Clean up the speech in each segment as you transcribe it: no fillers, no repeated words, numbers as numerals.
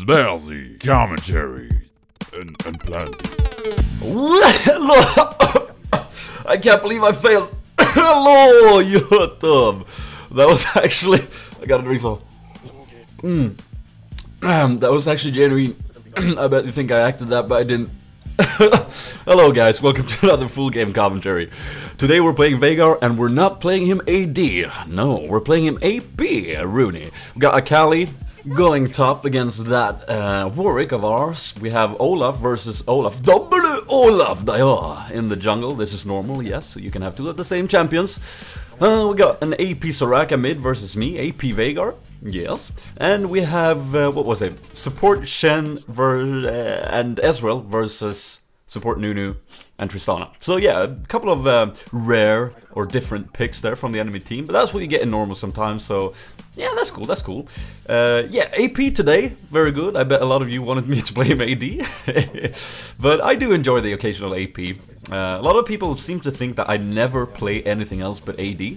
sp4zie commentary and Planty. I can't believe I failed. Hello, you're dumb. That was actually. I got a drink for. That was actually genuine. I bet you think I acted that, but I didn't. Hello guys, welcome to another full game commentary. Today we're playing Veigar, and we're not playing him AD. No, we're playing him AP, Rooney. We got Akali going top against that Warwick of ours. We have Olaf versus Olaf. Double Olaf Daya in the jungle. This is normal, yes, so you can have two of the same champions. We got an AP Soraka mid versus me, AP Veigar. Yes, and we have, what was it, support Shen and Ezreal versus support Nunu and Tristana. So yeah, a couple of rare or different picks there from the enemy team, but that's what you get in normal sometimes, so yeah, that's cool, that's cool. Yeah, AP today, very good. I bet a lot of you wanted me to play him AD, but I do enjoy the occasional AP. A lot of people seem to think that I never play anything else but AD.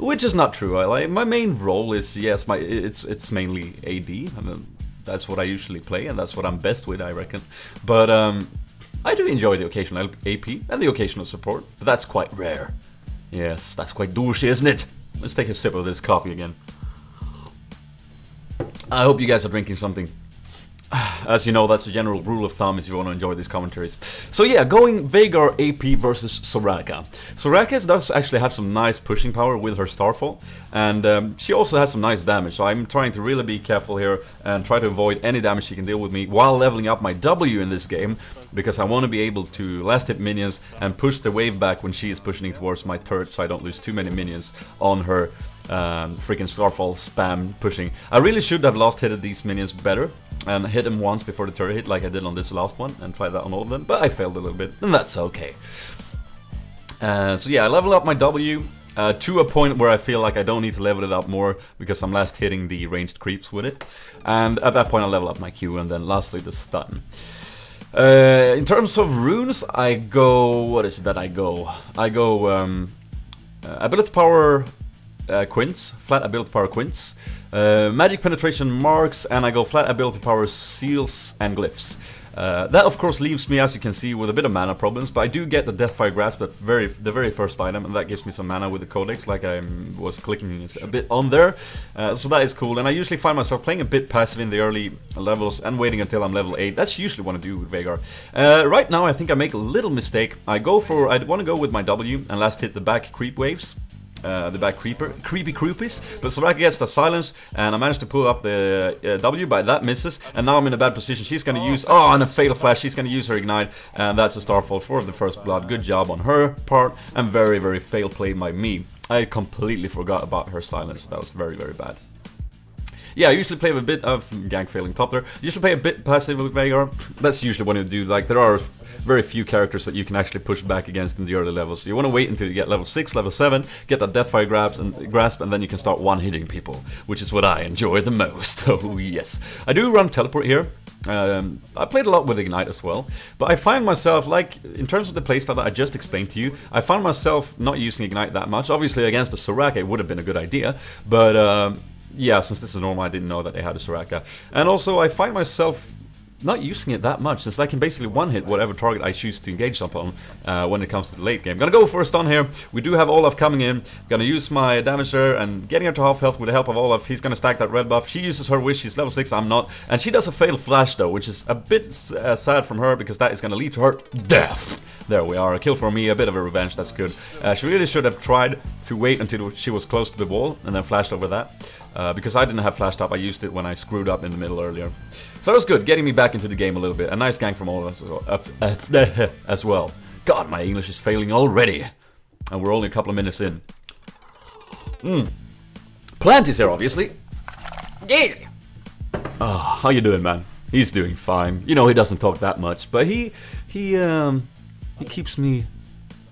Which is not true. My main role is, yes, it's mainly AD. That's what I usually play, and that's what I'm best with, I reckon. But I do enjoy the occasional AP and the occasional support, but that's quite rare. Yes, that's quite douchey, isn't it? Let's take a sip of this coffee again. I hope you guys are drinking something. As you know, that's a general rule of thumb if you want to enjoy these commentaries. So yeah, going Veigar AP versus Soraka. Soraka does actually have some nice pushing power with her Starfall, and she also has some nice damage, so I'm trying to really be careful here and try to avoid any damage she can deal with me while leveling up my W in this game, because I want to be able to last hit minions and push the wave back when she is pushing towards my turret, so I don't lose too many minions on her freaking Starfall spam pushing. I really should have last hitted these minions better and hit them once before the turret hit, like I did on this last one, and tried that on all of them, but I failed a little bit, and that's okay. So yeah, I level up my W to a point where I feel like I don't need to level it up more, because I'm last hitting the ranged creeps with it, and at that point I level up my Q, and then lastly the stun. In terms of runes, I go... what is it that I go? I go ability power... Quints, flat ability power Quints, magic penetration marks, and I go flat ability power seals and glyphs. That of course leaves me, as you can see, with a bit of mana problems, but I do get the Deathfire Grasp, the very first item, and that gives me some mana with the codex, like I was clicking a bit on there, so that is cool. And I usually find myself playing a bit passive in the early levels and waiting until I'm level 8, that's usually what I do with Veigar. Right now I think I make a little mistake. I want to go with my W and last hit the back creep waves. The back creepies, but Soraka gets the silence, and I managed to pull up the W, but that misses, and now I'm in a bad position. She's gonna use, oh, and a fatal flash, she's gonna use her ignite, and that's a Starfall for the first blood. Good job on her part, and very, very fail play by me. I completely forgot about her silence, that was very, very bad. Yeah, I usually play with a bit of gank failing top there. I usually play a bit passive with Veigar. That's usually what you do. Like, there are very few characters that you can actually push back against in the early levels. So you want to wait until you get level 6, level 7, get that Deathfire grasp, and then you can start one-hitting people, which is what I enjoy the most. Oh yes, I do run teleport here. I played a lot with ignite as well, but I find myself, like, in terms of the playstyle that I just explained to you, I find myself not using ignite that much. Obviously, against the Soraka, it would have been a good idea, but. Yeah, since this is normal, I didn't know that they had a Soraka. And also, I find myself not using it that much, since I can basically one-hit whatever target I choose to engage upon when it comes to the late game. Gonna go for a stun here. We do have Olaf coming in. Gonna use my damage there and getting her to half health with the help of Olaf. He's gonna stack that red buff. She uses her wish. She's level 6, I'm not. And she does a fatal flash, though, which is a bit sad from her, because that is gonna lead to her death. There we are, a kill for me, a bit of a revenge, that's good. She really should have tried to wait until she was close to the wall and then flashed over that. Because I didn't have flashed up, I used it when I screwed up in the middle earlier. So it was good, getting me back into the game a little bit. A nice gank from all of us as well. God, my English is failing already. And we're only a couple of minutes in. Planty's here, obviously. Yeah. Oh, how you doing, man? He's doing fine. You know, he doesn't talk that much, but he keeps me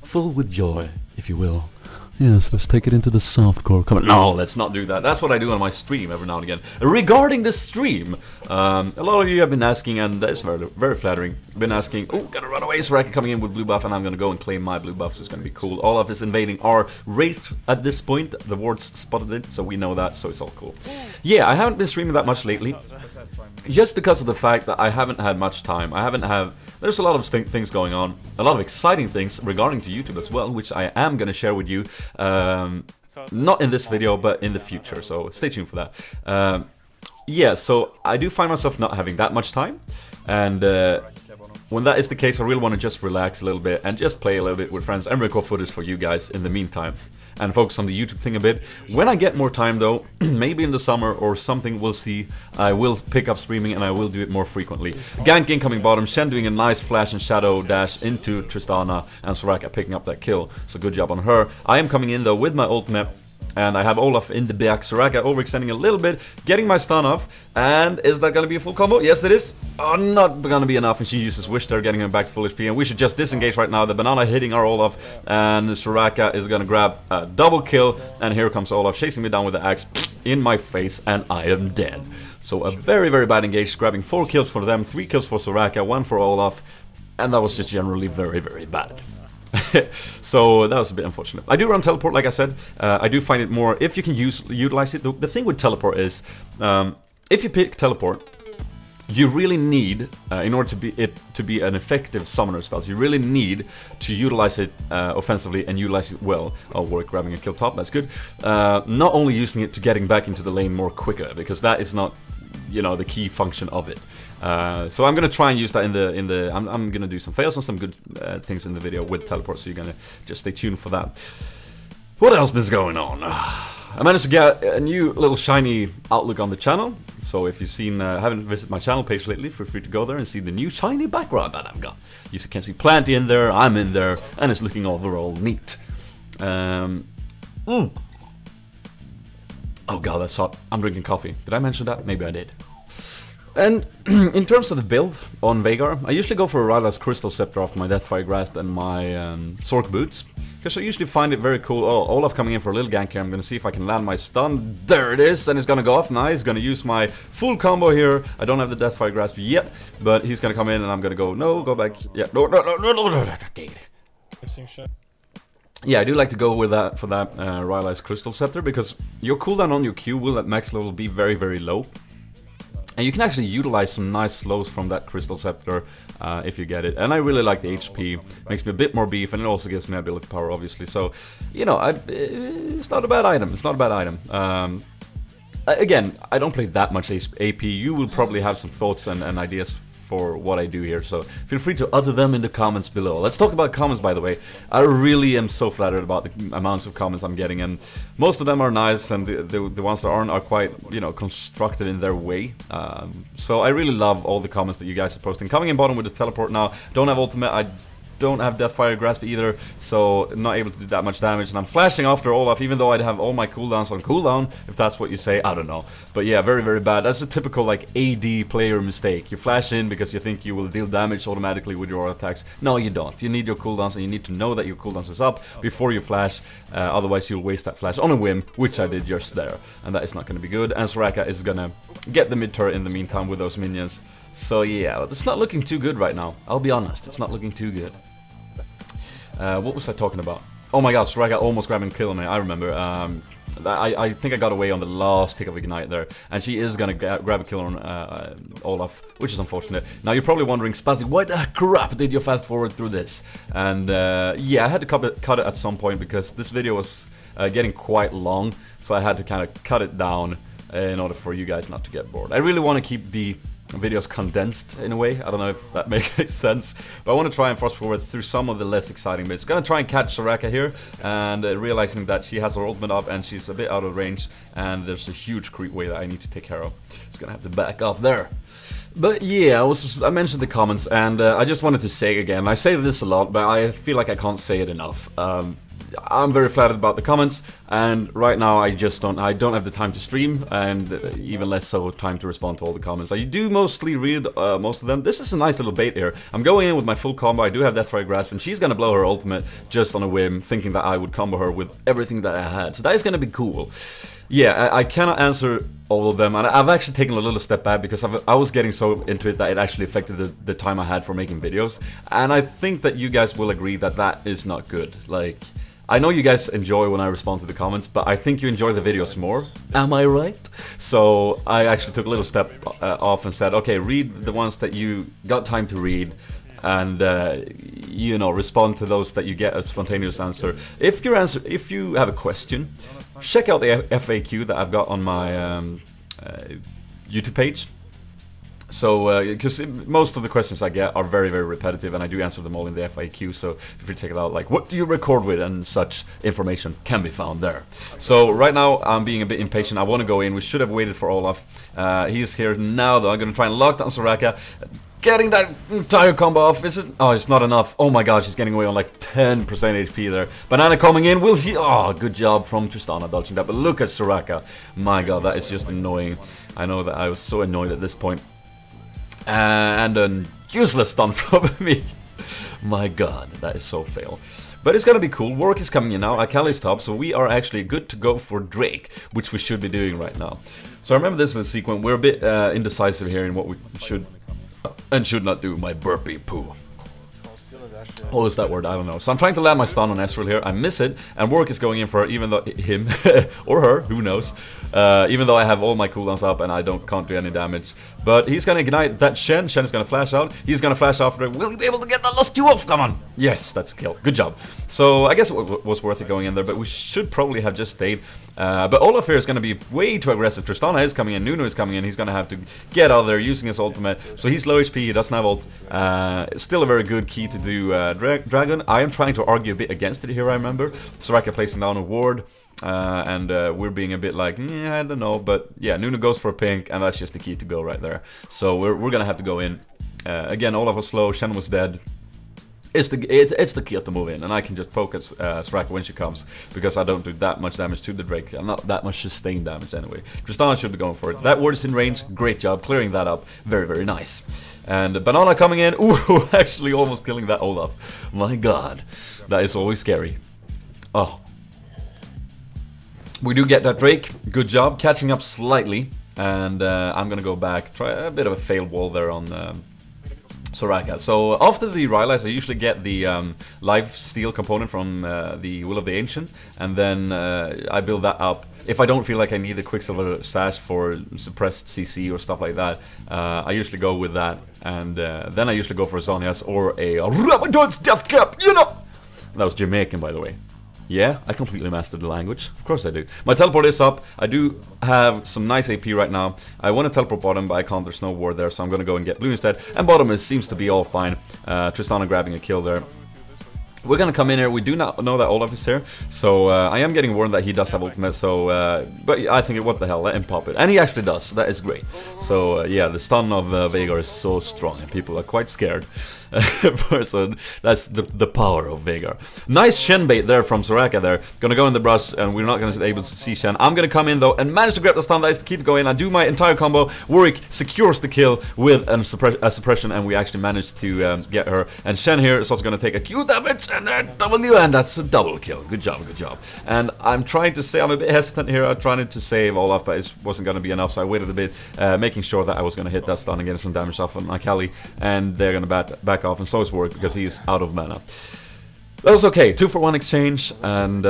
full with joy, if you will. Yes, let's take it into the softcore. Come on, no, let's not do that. That's what I do on my stream every now and again. Regarding the stream, a lot of you have been asking, and that is very, very flattering, been asking, oh, gotta run away, Soraka coming in with blue buff, and I'm gonna go and claim my blue buff, so it's gonna be cool. Olaf is invading our Wraith at this point. The wards spotted it, so we know that, so it's all cool. Yeah, I haven't been streaming that much lately, just because of the fact that I haven't had much time. There's a lot of things going on, a lot of exciting things regarding to YouTube as well, which I am gonna share with you. Not in this video, but in the future, so stay tuned for that. Yeah, so I do find myself not having that much time, and when that is the case, I really want to just relax a little bit and just play a little bit with friends and record footage for you guys in the meantime, and focus on the YouTube thing a bit. When I get more time though, maybe in the summer or something, we'll see, I will pick up streaming and I will do it more frequently. Gank incoming bottom, Shen doing a nice flash and shadow dash into Tristana, and Soraka picking up that kill, so good job on her. I am coming in though with my ultimate, and I have Olaf in the back, Soraka overextending a little bit, getting my stun off, and is that gonna be a full combo? Yes it is! Oh, not gonna be enough, and she uses Wish there, getting him back to full HP, and we should just disengage right now, the banana hitting our Olaf, and Soraka is gonna grab a double kill, and here comes Olaf, chasing me down with the axe, in my face, and I am dead. So a very, very bad engage, grabbing 4 kills for them, 3 kills for Soraka, 1 for Olaf, and that was just generally very, very bad. So that was a bit unfortunate. I do run teleport, like I said. I do find it more, if you can utilize it. The thing with teleport is, if you pick teleport, you really need, in order to be an effective summoner spell, you really need to utilize it offensively and utilize it well. Oh, Warwick grabbing a kill top, that's good. Not only using it to getting back into the lane more quicker, because that is not, you know, the key function of it. So I'm gonna try and use that in the I'm gonna do some fails and some good things in the video with teleport. So you're gonna just stay tuned for that. What else is going on? I managed to get a new little shiny outlook on the channel. So if you've seen, haven't visited my channel page lately, feel free to go there and see the new shiny background that I've got. You can see Planty in there. I'm in there, and it's looking overall neat. Oh god, that's hot. I'm drinking coffee. Did I mention that? Maybe I did. And in terms of the build on Veigar, I usually go for a Rylai's Crystal Scepter after my Deathfire Grasp and my Sork Boots, because I usually find it very cool. Oh, Olaf coming in for a little gank here, I'm gonna see if I can land my stun. There it is, and it's gonna go off, nice, gonna use my full combo here. I don't have the Deathfire Grasp yet, but he's gonna come in and I'm gonna go, no, go back, yeah, no. Yeah, I do like to go with that for that Rylai's Crystal Scepter, because your cooldown on your Q will at max level be very, very low. And you can actually utilize some nice slows from that Crystal Scepter if you get it. And I really like the HP, makes me a bit more beef, and it also gives me ability power, obviously. So, you know, it's not a bad item, it's not a bad item. Again, I don't play that much AP, you will probably have some thoughts and ideas for what I do here, so feel free to utter them in the comments below. Let's talk about comments, by the way. I really am so flattered about the amounts of comments I'm getting, and most of them are nice, and the ones that aren't are quite, you know, constructive in their way. So I really love all the comments that you guys are posting. Coming in bottom with the teleport now. Don't have ultimate, I don't have Deathfire Grasp either, so not able to do that much damage, and I'm flashing after Olaf, even though I'd have all my cooldowns on cooldown, if that's what you say, I don't know. But yeah, very, very bad. That's a typical, like, AD player mistake. You flash in because you think you will deal damage automatically with your attacks. No, you don't. You need your cooldowns, and you need to know that your cooldowns is up before you flash, otherwise you'll waste that flash on a whim, which I did just there, and that is not gonna be good. And Soraka is gonna get the mid turret in the meantime with those minions. So yeah, it's not looking too good right now. I'll be honest, it's not looking too good. What was I talking about? Oh my god, Soraka almost grabbing kill on me, I remember. I think I got away on the last tick of Ignite there. And she is gonna grab a kill on Olaf, which is unfortunate. Now you're probably wondering, sp4zie, why the crap did you fast forward through this? And yeah, I had to cut it at some point because this video was getting quite long. So I had to kind of cut it down in order for you guys not to get bored. I really want to keep the videos condensed in a way, I don't know if that makes sense, but I want to try and fast forward through some of the less exciting bits. Gonna try and catch Soraka here, and realizing that she has her ultimate up and she's a bit out of range, and there's a huge creep wave that I need to take care of. It's gonna have to back off there. But yeah, I mentioned the comments, and I just wanted to say again, I say this a lot, but I feel like I can't say it enough. I'm very flattered about the comments, and right now I just don't have the time to stream, and even less so time to respond to all the comments. I do mostly read most of them. This is a nice little bait here. I'm going in with my full combo. I do have Deathfire Grasp, and she's gonna blow her ultimate just on a whim, thinking that I would combo her with everything that I had. So that is gonna be cool. Yeah, I cannot answer all of them, and I've actually taken a little step back because I was getting so into it that it actually affected the time I had for making videos, and I think that you guys will agree that that is not good. Like, I know you guys enjoy when I respond to the comments, but I think you enjoy the videos more. Am I right? So I actually took a little step off and said, okay, read the ones that you got time to read, and you know, respond to those that you get a spontaneous answer. If you have a question, check out the FAQ that I've got on my YouTube page. So, because most of the questions I get are very, very repetitive, and I do answer them all in the FAQ, so if you check it out, like, what do you record with, and such information can be found there. So, right now, I'm being a bit impatient. I want to go in. We should have waited for Olaf. He's here now, though. I'm going to try and lock down Soraka. Getting that entire combo off. Is it? Oh, it's not enough. Oh my gosh, she's getting away on like 10% HP there. Banana coming in. Will he? Oh, good job from Tristana dodging that. But look at Soraka. My god, that is just annoying. I know that I was so annoyed at this point. And a useless stun from me. My god, that is so fail. But it's gonna be cool. Warwick is coming in now. Akali's top, so we are actually good to go for Drake, which we should be doing right now. So I remember this in the sequence. We're a bit indecisive here in what we should and should not do. My burpee poo. What is that word? I don't know. So I'm trying to land my stun on Ezreal here. I miss it, and Warwick is going in for even though him or her, who knows? Even though I have all my cooldowns up and I can't do any damage, but he's gonna ignite that Shen. Shen is gonna flash out. He's gonna flash after. Will he be able to get that last two off? Come on! Yes, that's a kill. Good job. So I guess it was worth it going in there, but we should probably have just stayed. But Olaf here is gonna be way too aggressive. Tristana is coming in. Nunu is coming in. He's gonna have to get out of there using his ultimate. So he's low HP. He doesn't have ult. Still a very good key to do. Dragon. I am trying to argue a bit against it here, I remember. Soraka placing down a ward, and we're being a bit like, I don't know, but yeah, Nunu goes for a pink, and that's just the key to go right there. So we're gonna have to go in. Again, Olaf was slow, Shen was dead. It's the key to move in, and I can just poke at Soraka when she comes, because I don't do that much damage to the Drake. I'm not that much sustained damage anyway. Tristana should be going for it. That ward is in range. Great job clearing that up. Very, very nice. And Banana coming in. Ooh, actually almost killing that Olaf. My god. That is always scary. Oh. We do get that Drake. Good job. Catching up slightly. And I'm gonna go back. Try a bit of a failed wall there on... Soraka. So after the Rylai's, I usually get the life steal component from the Will of the Ancient, and then I build that up. If I don't feel like I need the Quicksilver Sash for suppressed CC or stuff like that, I usually go with that, and then I usually go for Zhonya's or a Rabadon's Deathcap, you know! That was Jamaican, by the way. Yeah, I completely mastered the language. Of course I do. My teleport is up. I do have some nice AP right now. I want to teleport bottom, but I can't. There's no ward there, so I'm going to go and get blue instead. And bottom seems to be all fine. Tristana grabbing a kill there. We're going to come in here. We do not know that Olaf is here, so I am getting warned that he does have ultimate, so... but I think, what the hell, let him pop it. And he actually does, so that is great. So, yeah, the stun of Veigar is so strong, and people are quite scared. So that's the power of Veigar. Nice Shen bait there from Soraka there. Gonna go in the brush, and we're not gonna be able to see Shen. I'm gonna come in though and manage to grab the stun. That is the key to go in. I do my entire combo. Warwick secures the kill with a suppression, and we actually managed to get her. And Shen here is also gonna take a Q damage and a W, and that's a double kill. Good job, good job. And I'm trying to say, I'm a bit hesitant here. I'm trying to save Olaf, but it wasn't gonna be enough, so I waited a bit, making sure that I was gonna hit that stun and get some damage off on Akali, and they're gonna back off, and so is Warwick because he's out of mana. That was okay, 2-for-1 exchange, and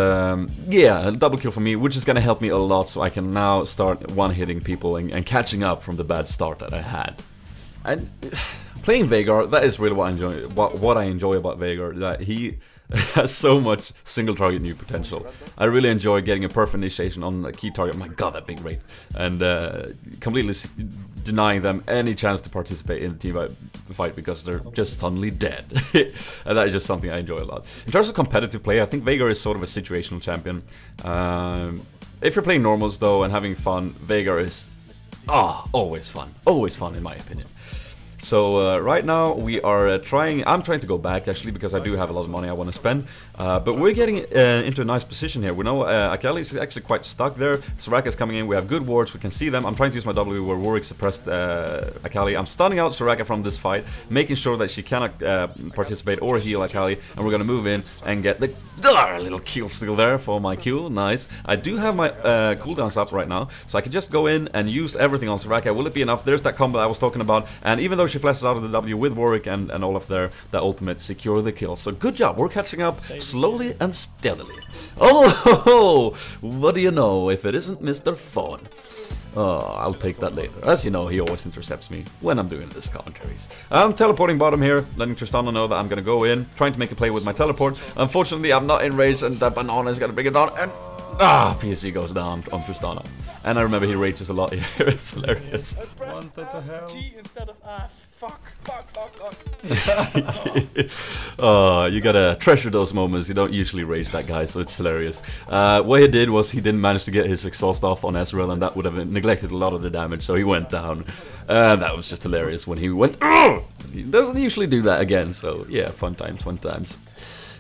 yeah, a double kill for me, which is gonna help me a lot, so I can now start one-hitting people and catching up from the bad start that I had. And playing Veigar, that is really what I enjoy. What I enjoy about Veigar, that he has so much single-target new potential. I really enjoy getting a perfect initiation on a key target. My god, that big rate, and completely denying them any chance to participate in the team fight because they're just suddenly dead. And that is just something I enjoy a lot. In terms of competitive play, I think Veigar is sort of a situational champion. If you're playing normals though and having fun, Veigar is always fun in my opinion. So right now we are I'm trying to go back actually, because I do have a lot of money I want to spend. But we're getting into a nice position here. We know Akali is actually quite stuck there. Soraka is coming in. We have good wards. We can see them. I'm trying to use my W where Warwick suppressed Akali. I'm stunning out Soraka from this fight, making sure that she cannot participate or heal Akali. And we're going to move in and get the little kill still there for my Q. Nice. I do have my cooldowns up right now, so I can just go in and use everything on Soraka. Will it be enough? There's that combo I was talking about. And even though she flashes out of the W with Warwick and Olaf there, that ultimate secure the kill. So good job, we're catching up slowly and steadily. Oh, what do you know if it isn't Mr. Phone? Oh, I'll take that later. As you know, he always intercepts me when I'm doing this commentaries. I'm teleporting bottom here, letting Tristana know that I'm gonna go in, trying to make a play with my teleport. Unfortunately, I'm not enraged, and that banana is gonna bring it down, and PSG goes down on Tristana. And I remember he rages a lot here, it's hilarious. I pressed G instead of F. Fuck. Oh, you gotta treasure those moments, you don't usually rage that guy, so it's hilarious. What he did was he didn't manage to get his exhaust off on Ezreal, and that would have neglected a lot of the damage, so he went down. That was just hilarious when he went, oh! He doesn't usually do that again, so yeah, fun times, fun times.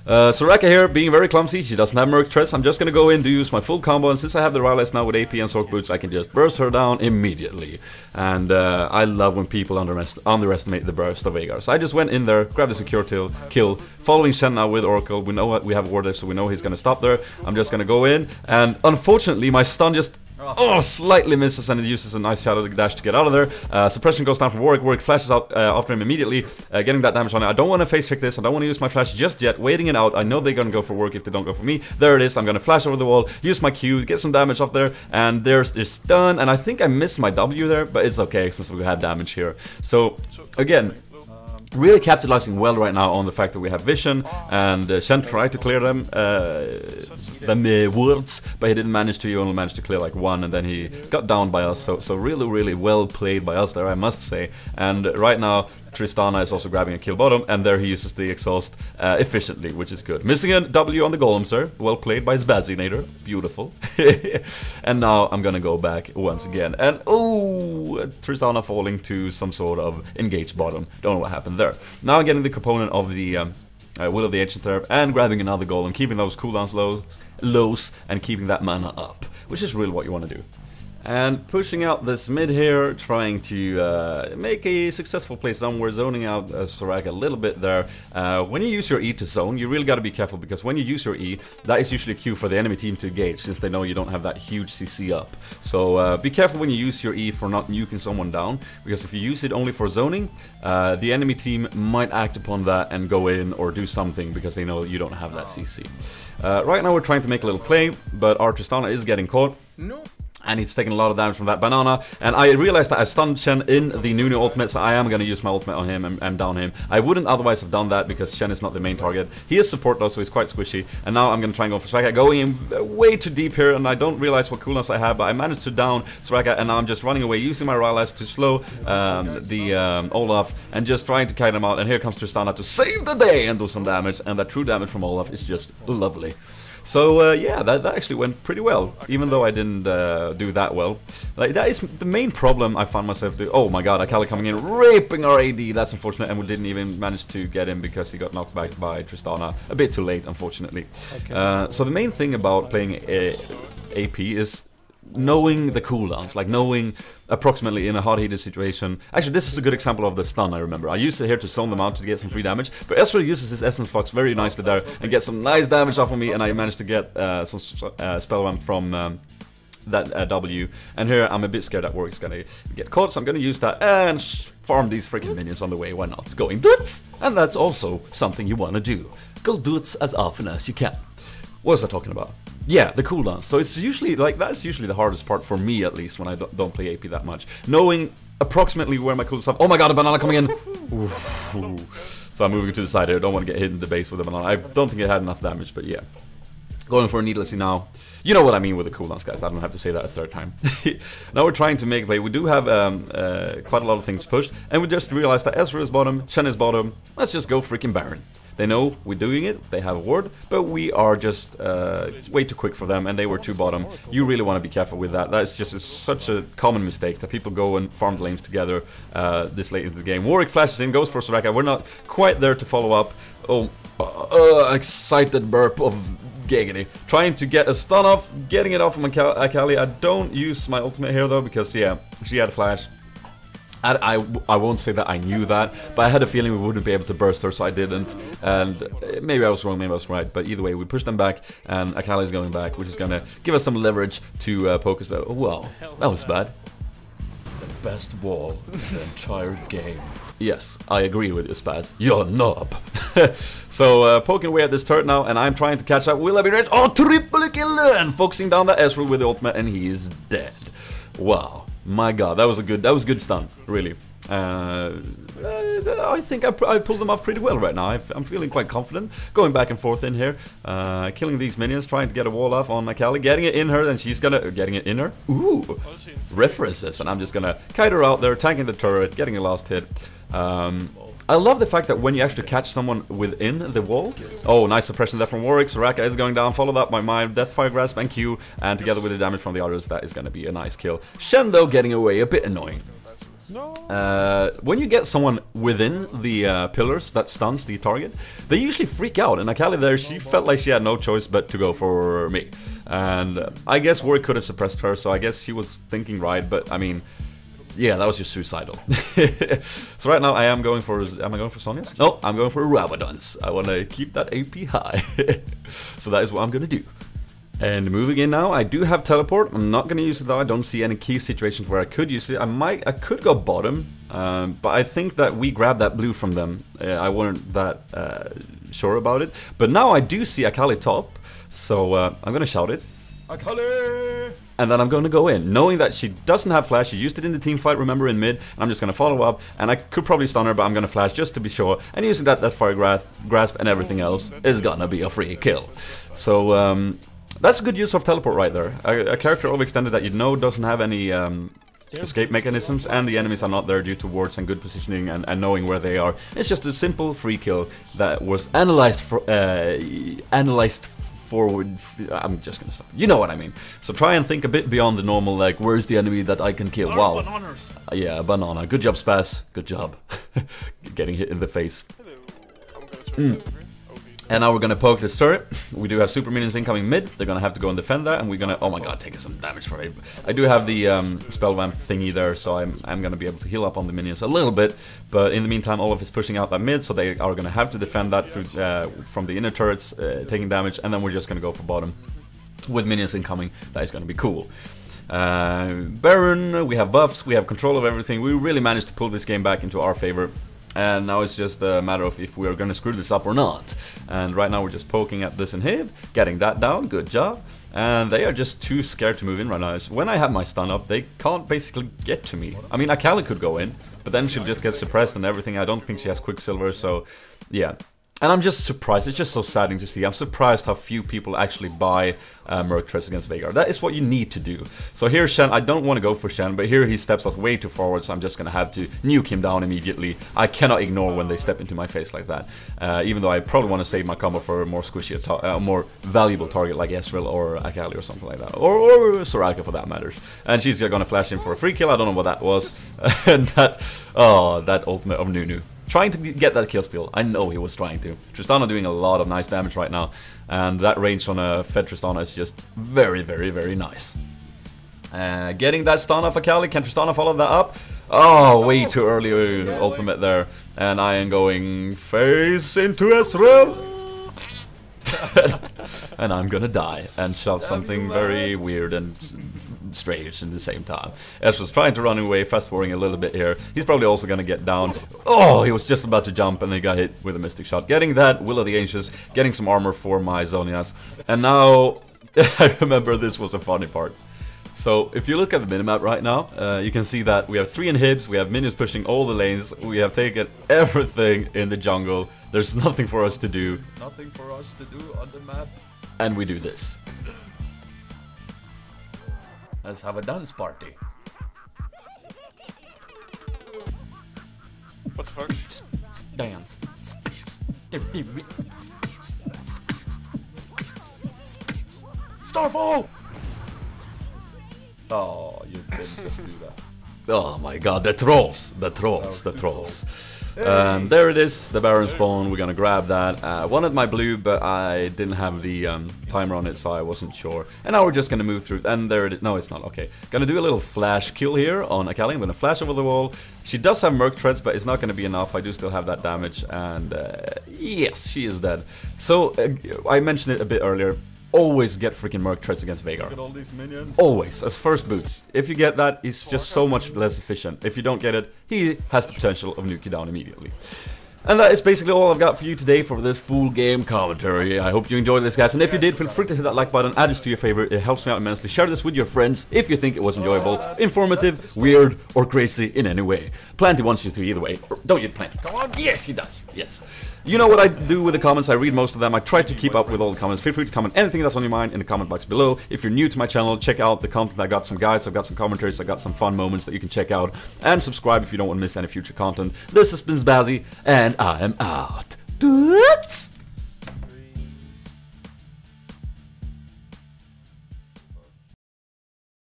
Soraka here, being very clumsy, she doesn't have Merc Treads. I'm just gonna go in to use my full combo, and since I have the Rylai's now with AP and Sork Boots, I can just burst her down immediately. And I love when people underestimate the burst of Veigar. So I just went in there, grabbed the secure kill, following Shen now with Oracle. We know we have Ward F, so we know he's gonna stop there. I'm just gonna go in, and unfortunately my stun just slightly misses, and it uses a nice shadow dash to get out of there. Suppression goes down for Warwick. Warwick flashes out after him immediately, getting that damage on it. I don't want to face check this. I don't want to use my flash just yet. Waiting it out. I know they're going to go for Warwick if they don't go for me. There it is. I'm going to flash over the wall, use my Q, get some damage off there, and there's this stun. And I think I missed my W there, but it's okay since we had damage here. So, again, really capitalizing well right now on the fact that we have vision, and Shen tried to clear them wards, but he didn't manage to. He only managed to clear like one, and then he got down by us. So really well played by us there, I must say. And right now Tristana is also grabbing a kill bottom, and there he uses the exhaust efficiently, which is good. Missing a W on the Golem, sir. Well played by sp4zie-nator. Beautiful. And now I'm gonna go back once again. And oh, Tristana falling to some sort of engaged bottom. Don't know what happened there. Now I'm getting the component of the Will of the Ancient Terp, and grabbing another Golem, keeping those cooldowns lows, and keeping that mana up, which is really what you want to do. And pushing out this mid here, trying to make a successful play somewhere, zoning out Soraka a little bit there. When you use your E to zone, you really got to be careful, because when you use your E, that is usually a cue for the enemy team to engage, since they know you don't have that huge CC up. So be careful when you use your E for not nuking someone down, because if you use it only for zoning, the enemy team might act upon that and go in or do something, because they know you don't have that CC. Right now we're trying to make a little play, but our Tristana is getting caught. No. And he's taking a lot of damage from that banana. And I realized that I stunned Shen in the Nunu ultimate, so I am going to use my ultimate on him and down him. I wouldn't otherwise have done that, because Shen is not the main target. He is support though, so he's quite squishy. And now I'm going to try and go for Soraka. Going in way too deep here, and I don't realize what cooldowns I have, but I managed to down Soraka, and now I'm just running away, using my Rylai's to slow Olaf, and just trying to kite him out. And here comes Tristana to save the day and do some damage. And that true damage from Olaf is just lovely. So yeah, that actually went pretty well, even though I didn't do that well. Like, that is the main problem I found myself doing. Oh my god, Akali coming in, raping our AD, that's unfortunate, and we didn't even manage to get him because he got knocked back by Tristana a bit too late, unfortunately. So the main thing about playing AP is knowing the cooldowns, like knowing approximately in a hot-heated situation. Actually, this is a good example of the stun, I remember. I used it here to zone them out to get some free damage, but Ezreal uses his Essence Flux very nicely there and gets some nice damage off of me, and I managed to get some spell run from that W. And here I'm a bit scared that Warwick's gonna get caught, so I'm gonna use that and farm these freaking minions on the way. Why not? Going doots! And that's also something you wanna do. Go doots as often as you can. What was I talking about? Yeah, the cooldowns. So it's usually, like, that's usually the hardest part for me, at least, when I don't play AP that much. Knowing approximately where my cooldowns are. Oh my god, a banana coming in! Ooh. So I'm moving to the side here. I don't want to get hit in the base with a banana. I don't think it had enough damage, but yeah. Going for a Needlessly now. You know what I mean with the cooldowns, guys. I don't have to say that a third time. Now we're trying to make a play. We do have quite a lot of things pushed. And we just realized that Ezreal is bottom, Shen is bottom. Let's just go freaking Baron. They know we're doing it, they have a ward, but we are just way too quick for them, and they were too bottom. You really want to be careful with that. That's just such a common mistake, that people go and farm lanes together this late into the game. Warwick flashes in, goes for Soraka. We're not quite there to follow up. Oh, excited burp of Giggity. Trying to get a stun off, getting it off from Akali. I don't use my ultimate here though, because yeah, she had a flash. I won't say that I knew that, but I had a feeling we wouldn't be able to burst her, so I didn't. And maybe I was wrong, maybe I was right, but either way, we pushed them back, and Akali's going back, which is gonna give us some leverage to poke us out. Oh, well, that was bad. The best wall in the entire game. Yes, I agree with you, Spaz. You're a knob. So, poking away at this turret now, and I'm trying to catch up. Will I be ready? Oh, triple kill! And focusing down the Ezreal with the ultimate, and he is dead. Wow. My god, that was a good stun, really. I think I pulled them off pretty well right now. I'm feeling quite confident. Going back and forth in here, killing these minions, trying to get a wall off on Akali, getting it in her, and she's gonna getting it in her. Ooh, references, and I'm just gonna kite her out there, tanking the turret, getting a last hit. I love the fact that when you actually catch someone within the wall. Oh, nice suppression there from Warwick. Soraka is going down, followed up by my Deathfire Grasp and Q, and together with the damage from the others, that is going to be a nice kill. Shen, though, getting away, a bit annoying. When you get someone within the pillars that stuns the target, they usually freak out, and Akali there, she felt like she had no choice but to go for me. And I guess Warwick could have suppressed her, so I guess she was thinking right, but I mean... yeah, that was just suicidal. So right now I am going for... am I going for Zhonya's? No, I'm going for Rabadon's. I want to keep that AP high. So that is what I'm going to do. And moving in now, I do have teleport. I'm not going to use it though. I don't see any key situations where I could use it. I could go bottom, but I think that we grabbed that blue from them. I wasn't that sure about it. But now I do see Akali top, so I'm going to shout it. Akali! And then I'm going to go in, knowing that she doesn't have flash. She used it in the team fight, remember, in mid. And I'm just going to follow up, and I could probably stun her, but I'm going to flash just to be sure. And using that Deathfire Grasp and everything else is going to be a free kill. So that's a good use of teleport right there. A character overextended that you know doesn't have any escape mechanisms, and the enemies are not there due to wards and good positioning and knowing where they are. It's just a simple free kill that was analyzed for... forward, I'm just gonna stop. You know what I mean. So try and think a bit beyond the normal, like, where's the enemy that I can kill? Wow. Yeah, banana. Good job, Spaz. Good job. Getting hit in the face. And now we're gonna poke this turret. We do have super minions incoming mid. They're gonna have to go and defend that, and we're gonna... oh my god, take some damage for it. I do have the spell vamp thingy there, so I'm gonna be able to heal up on the minions a little bit. But in the meantime, Olaf is pushing out that mid, so they are gonna have to defend that through, from the inner turrets, taking damage, and then we're just gonna go for bottom with minions incoming. That is gonna be cool. Baron, we have buffs, we have control of everything. We really managed to pull this game back into our favor. And now it's just a matter of if we're gonna screw this up or not. And right now we're just poking at this inhib, getting that down, good job. And they are just too scared to move in right now. So when I have my stun up, they can't basically get to me. I mean, Akali could go in, but then she'll just get suppressed and everything. I don't think she has Quicksilver, so yeah. And I'm just surprised, it's just so saddening to see. I'm surprised how few people actually buy Merc Treads against Veigar. That is what you need to do. So here Shen, I don't want to go for Shen, but here he steps out way too forward, so I'm just going to have to nuke him down immediately. I cannot ignore when they step into my face like that. Even though I probably want to save my combo for a more squishy, more valuable target like Ezreal or Akali or something like that. Or Soraka for that matter. And she's going to flash in for a free kill, I don't know what that was. And that ultimate of Nunu. Trying to get that kill steal. I know he was trying to. Tristana doing a lot of nice damage right now. And that range on a Fed Tristana is just very, very, very nice. Getting that stun off Akali. Can Tristana follow that up? Oh, way too early ultimate there. And I am going face into Ezreal. And I'm gonna die and shout something very weird and strange at the same time. Ezreal's trying to run away, fast forwarding a little bit here. He's probably also gonna get down. Oh, he was just about to jump and he got hit with a Mystic Shot. Getting that, Will of the Ancients, getting some armor for my Zhonya's. And now, I remember this was a funny part. So, if you look at the minimap right now, you can see that we have 3 inhibs, we have minions pushing all the lanes, we have taken everything in the jungle, there's nothing for us to do. Nothing for us to do on the map. And we do this. Let's have a dance party. What's the fuck? Dance. Starfall! Oh, you didn't just do that. Oh my god, the trolls! The trolls, the trolls. Hey. There it is, the Baron spawn, we're gonna grab that. Wanted my blue, but I didn't have the timer on it, so I wasn't sure. And now we're just gonna move through, and there it is. No, it's not, okay. Gonna do a little flash kill here on Akali. I'm gonna flash over the wall. She does have Merc Treads, but it's not gonna be enough. I do still have that damage, and yes, she is dead. So, I mentioned it a bit earlier. Always get freaking Merc Treads against Veigar. Always, as first boots. If you get that, he's just so much less efficient. If you don't get it, he has the potential of nuke you down immediately. And that is basically all I've got for you today for this full game commentary. I hope you enjoyed this, guys, and if you did, feel free to hit that like button, add this to your favorite, it helps me out immensely. Share this with your friends if you think it was enjoyable, informative, weird, or crazy in any way. Planty wants you to either way, or don't you, Planty? Come on! Yes, he does, yes. You know what I do with the comments, I read most of them, I try to keep up with all the comments. Feel free to comment anything that's on your mind in the comment box below. If you're new to my channel, check out the content. I got some guides, I've got some commentaries, I've got some fun moments that you can check out, and subscribe if you don't want to miss any future content. This has been sp4zie, and I am out.